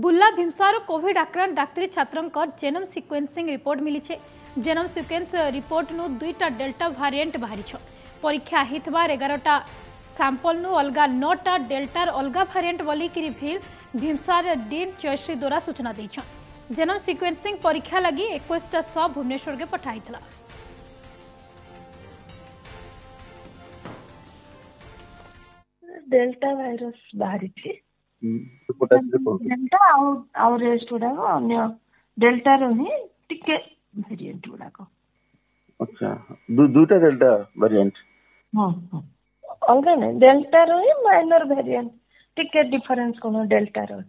Burla भीमसार Covid आक्रांत डाक्तरी छात्रों का जेनम sequencing report मिली है। जेनम सिक्वेन्स रिपोर्ट नु दुईटा डेल्टा भारिएंट बाहरी परीक्षा होता 11टा सांपल नु अलग 9टा डेल्टार अलग भारिएंट बोली रिभिल भीमसार डीन जयश्री द्वारा सूचना दी। जेनम सिक्वेन्सिंग परीक्षा लगी 21टा शव भुवनेश्वर के पठाई। डेल्टा वायरस बाहरी डेल्टा आउ रेस्ट गुड़ाक अन्य डेल्टा रो ही टिके वेरिएंट गुड़ाक। अच्छा दुटा डेल्टा वेरिएंट। हां अलग नहीं डेल्टा रो ही माइनर वेरिएंट टिके डिफरेंस कोनो डेल्टा रो